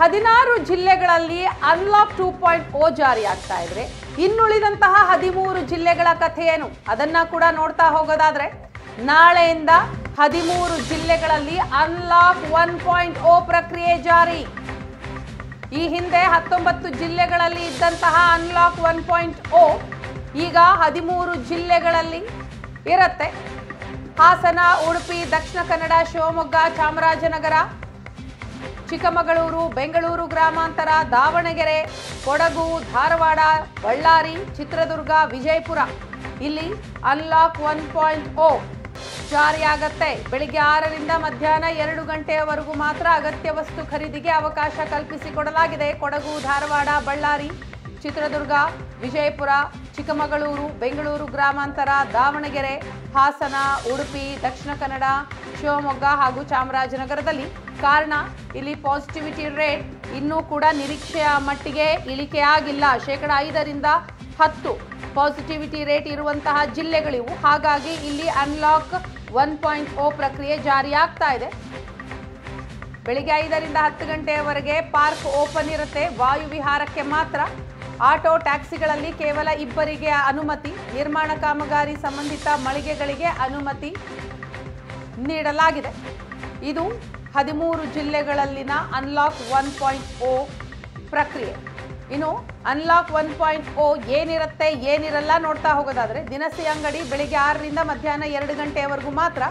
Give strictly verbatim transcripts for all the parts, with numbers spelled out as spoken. ಹದಿನಾರು ಜಿಲ್ಲೆಗಳಲ್ಲಿ unlock two point O ಜಾರಿಯಾಗ್ತಾ ಇದ್ರೆ ಇನ್ನುಳಿದಂತಹ ಹದಿಮೂರು ಜಿಲ್ಲೆಗಳ ಕಥೆಯೇನು ಅದನ್ನ ಕೂಡ ನೋಡ್ತಾ ಹೋಗೋದಾದ್ರೆ ನಾಳೆಯಿಂದ ಹದಿಮೂರು ಜಿಲ್ಲೆಗಳಲ್ಲಿ ಅನ್ಲಾಕ್ ಒನ್ ಪಾಯಿಂಟ್ ಓ ಪ್ರಕ್ರಿಯೆ ಜಾರಿ। ಈ ಹಿಂದೆ ಹತ್ತೊಂಬತ್ತು ಜಿಲ್ಲೆಗಳಲ್ಲಿ ಇದ್ದಂತಹ ಅನ್ಲಾಕ್ ಒನ್ ಪಾಯಿಂಟ್ ಓ ಈಗ ಹದಿಮೂರು ಜಿಲ್ಲೆಗಳಲ್ಲಿ ಇರುತ್ತೆ। ಹಾಸನ, ಉಡುಪಿ, ದಕ್ಷಿಣ ಕನ್ನಡ, ಶಿವಮೊಗ್ಗ, ಚಾಮರಾಜನಗರ, ಚಿಕ್ಕಮಗಳೂರು, ಬೆಂಗಳೂರು ಗ್ರಾಮಾಂತರ, ದಾವಣಗೆರೆ, ಕೊಡಗು, ಧಾರವಾಡ, ಬಳ್ಳಾರಿ, ಚಿತ್ರದುರ್ಗ, ವಿಜಯಪುರ ಇಲ್ಲಿ ಅನ್ಲಾಕ್ ಒನ್ ಪಾಯಿಂಟ್ ಓ ಜಾರಿಯಾಗತ್ತೆ। ಬೆಳಿಗ್ಗೆ ಆರರಿಂದ ಮಧ್ಯಾಹ್ನ ಎರಡು ಗಂಟೆಯವರೆಗೂ ಮಾತ್ರ ಅಗತ್ಯ ವಸ್ತು ಖರೀದಿಗೆ ಅವಕಾಶ ಕಲ್ಪಿಸಿಕೊಡಲಾಗಿದೆ। ಕೊಡಗು, ಧಾರವಾಡ, ಬಳ್ಳಾರಿ, ಚಿತ್ರದುರ್ಗ, ವಿಜಯಪುರ, ಚಿಕ್ಕಮಗಳೂರು, ಬೆಂಗಳೂರು ಗ್ರಾಮಾಂತರ, ದಾವಣಗೆರೆ, ಹಾಸನ, ಉಡುಪಿ, ದಕ್ಷಿಣ ಕನ್ನಡ, ಶಿವಮೊಗ್ಗ ಹಾಗೂ ಚಾಮರಾಜನಗರದಲ್ಲಿ। ಕಾರಣ, ಇಲ್ಲಿ ಪಾಸಿಟಿವಿಟಿ ರೇಟ್ ಇನ್ನೂ ಕೂಡ ನಿರೀಕ್ಷೆಯ ಮಟ್ಟಿಗೆ ಇಳಿಕೆಯಾಗಿಲ್ಲ। ಶೇಕಡ ಐದರಿಂದ ಹತ್ತು ಪಾಸಿಟಿವಿಟಿ ರೇಟ್ ಇರುವಂತಹ ಜಿಲ್ಲೆಗಳಿವು। ಹಾಗಾಗಿ ಇಲ್ಲಿ ಅನ್ಲಾಕ್ ಒನ್ ಪಾಯಿಂಟ್ ಓ ಪ್ರಕ್ರಿಯೆ ಜಾರಿಯಾಗ್ತಾ ಇದೆ। ಬೆಳಿಗ್ಗೆ ಐದರಿಂದ ಹತ್ತು ಗಂಟೆಯವರೆಗೆ ಪಾರ್ಕ್ ಓಪನ್ ಇರುತ್ತೆ, ವಾಯುವಿಹಾರಕ್ಕೆ ಮಾತ್ರ। ಆಟೋ, ಟ್ಯಾಕ್ಸಿಗಳಲ್ಲಿ ಕೇವಲ ಇಬ್ಬರಿಗೆ ಅನುಮತಿ, ನಿರ್ಮಾಣ ಕಾಮಗಾರಿ ಸಂಬಂಧಿತ ಮಳಿಗೆಗಳಿಗೆ ಅನುಮತಿ ನೀಡಲಾಗಿದೆ। ಇದು ಹದಿಮೂರು ಜಿಲ್ಲೆಗಳಲ್ಲಿನ ಅನ್ಲಾಕ್ ಒನ್ ಪಾಯಿಂಟ್ ಓ ಪ್ರಕ್ರಿಯೆ। ಇನ್ನು ಅನ್ಲಾಕ್ ಒನ್ ಪಾಯಿಂಟ್ ಓ ಏನಿರುತ್ತೆ ಏನಿರಲ್ಲ ನೋಡ್ತಾ ಹೋಗೋದಾದರೆ ದಿನಸಿ ಅಂಗಡಿ ಬೆಳಿಗ್ಗೆ ಆರರಿಂದ ಮಧ್ಯಾಹ್ನ ಎರಡು ಗಂಟೆಯವರೆಗೂ ಮಾತ್ರ,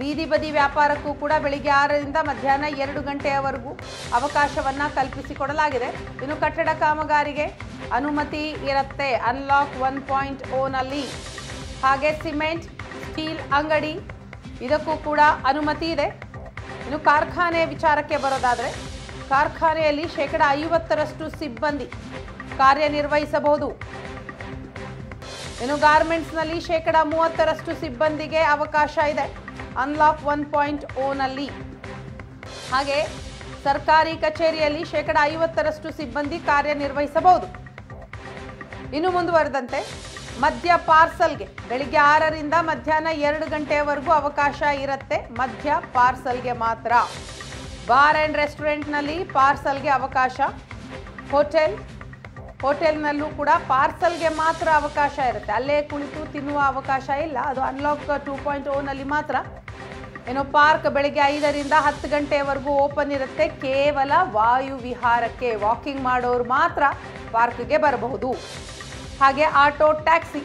ಬೀದಿ ಬದಿ ವ್ಯಾಪಾರಕ್ಕೂ ಕೂಡ ಬೆಳಿಗ್ಗೆ ಆರರಿಂದ ಮಧ್ಯಾಹ್ನ ಎರಡು ಗಂಟೆಯವರೆಗೂ ಅವಕಾಶವನ್ನು ಕಲ್ಪಿಸಿಕೊಡಲಾಗಿದೆ। ಇನ್ನು ಕಟ್ಟಡ ಕಾಮಗಾರಿಗೆ ಅನುಮತಿ ಇರುತ್ತೆ ಅನ್ಲಾಕ್ ಒನ್ ಪಾಯಿಂಟ್ ಓನಲ್ಲಿ। ಹಾಗೆ ಸಿಮೆಂಟ್, ಸ್ಟೀಲ್ ಅಂಗಡಿ ಇದಕ್ಕೂ ಕೂಡ ಅನುಮತಿ ಇದೆ। ಇನ್ನು ಕಾರ್ಖಾನೆ ವಿಚಾರಕ್ಕೆ ಬರೋದಾದರೆ ಕಾರ್ಖಾನೆಯಲ್ಲಿ ಶೇಕಡ ಐವತ್ತರಷ್ಟು ಸಿಬ್ಬಂದಿ ಕಾರ್ಯನಿರ್ವಹಿಸಬಹುದು। ಇನ್ನು ಗಾರ್ಮೆಂಟ್ಸ್ನಲ್ಲಿ ಶೇಕಡ ಮೂವತ್ತರಷ್ಟು ಸಿಬ್ಬಂದಿಗೆ ಅವಕಾಶ ಇದೆ ಅನ್ಲಾಕ್ ಒನ್ ಪಾಯಿಂಟ್ ಓನಲ್ಲಿ। ಹಾಗೆ ಸರ್ಕಾರಿ ಕಚೇರಿಯಲ್ಲಿ ಶೇಕಡ ಐವತ್ತರಷ್ಟು ಸಿಬ್ಬಂದಿ ಕಾರ್ಯನಿರ್ವಹಿಸಬಹುದು। ಇನ್ನು ಮುಂದುವರೆದಂತೆ ಮದ್ಯ ಪಾರ್ಸಲ್ಗೆ ಬೆಳಿಗ್ಗೆ ಆರರಿಂದ ಮಧ್ಯಾಹ್ನ ಎರಡು ಗಂಟೆಯವರೆಗೂ ಅವಕಾಶ ಇರುತ್ತೆ, ಮದ್ಯ ಪಾರ್ಸಲ್ಗೆ ಮಾತ್ರ। ಬಾರ್ ಆ್ಯಂಡ್ ರೆಸ್ಟೋರೆಂಟ್ನಲ್ಲಿ ಪಾರ್ಸಲ್ಗೆ ಅವಕಾಶ, ಹೋಟೆಲ್ ಹೋಟೆಲ್ನಲ್ಲೂ ಕೂಡ ಪಾರ್ಸಲ್ಗೆ ಮಾತ್ರ ಅವಕಾಶ ಇರುತ್ತೆ, ಅಲ್ಲೇ ಕುಳಿತು ತಿನ್ನುವ ಅವಕಾಶ ಇಲ್ಲ, ಅದು ಅನ್ಲಾಕ್ ಟೂ ಪಾಯಿಂಟ್ ಓನಲ್ಲಿ ಮಾತ್ರ। ಏನೋ ಪಾರ್ಕ್ ಬೆಳಗ್ಗೆ ಐದರಿಂದ ಹತ್ತು ಗಂಟೆವರೆಗೂ ಓಪನ್ ಇರುತ್ತೆ, ಕೇವಲ ವಾಯುವಿಹಾರಕ್ಕೆ, ವಾಕಿಂಗ್ ಮಾಡೋರು ಮಾತ್ರ ಪಾರ್ಕ್ಗೆ ಬರಬಹುದು। ಹಾಗೆ ಆಟೋ, ಟ್ಯಾಕ್ಸಿ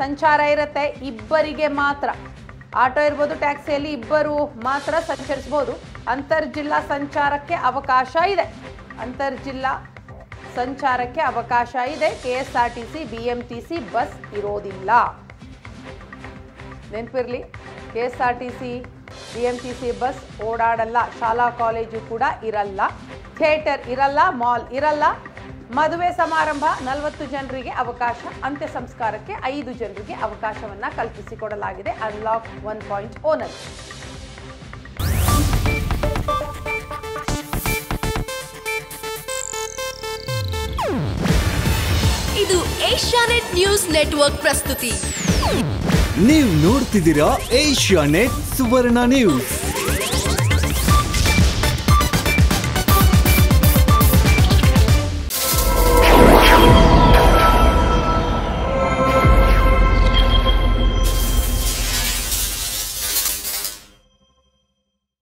ಸಂಚಾರ ಇರುತ್ತೆ, ಇಬ್ಬರಿಗೆ ಮಾತ್ರ। ಆಟೋ ಇರ್ಬೋದು, ಟ್ಯಾಕ್ಸಿಯಲ್ಲಿ ಇಬ್ಬರು ಮಾತ್ರ ಸಂಚರಿಸ್ಬೋದು। ಅಂತರ್ಜಿಲ್ಲಾ ಸಂಚಾರಕ್ಕೆ ಅವಕಾಶ ಇದೆ, ಅಂತರ್ಜಿಲ್ಲಾ ಸಂಚಾರಕ್ಕೆ ಅವಕಾಶ ಇದೆ। K S R T C, B M T C bus ಇರೋದಿಲ್ಲ, ನೆನಪಿರಲಿ। K S R T C, B M T C bus ಓಡಾಡಲ್ಲ, ಶಾಲಾ ಕಾಲೇಜು ಕೂಡ ಇರಲ್ಲ, ಥಿಯೇಟರ್ ಇರಲ್ಲ, ಮಾಲ್ ಇರಲ್ಲ, ಮದುವೆ ಸಮಾರಂಭ ನಲವತ್ತು ಜನರಿಗೆ ಅವಕಾಶ, ಅಂತ್ಯ ಸಂಸ್ಕಾರಕ್ಕೆ ಐದು ಜನರಿಗೆ ಅವಕಾಶವನ್ನು ಕಲ್ಪಿಸಿಕೊಡಲಾಗಿದೆ ಅನ್ಲಾಕ್ ಒನ್ ಪಾಯಿಂಟ್ ಓನಲ್ಲಿ। ಇದು ಏಷ್ಯಾನೆಟ್ ನ್ಯೂಸ್ ನೆಟ್ವರ್ಕ್ ಪ್ರಸ್ತುತಿ। ನೀವು ನೋಡ್ತಿದ್ದೀರಾ ಏಷ್ಯಾನೆಟ್ ಸುವರ್ಣ ನ್ಯೂಸ್।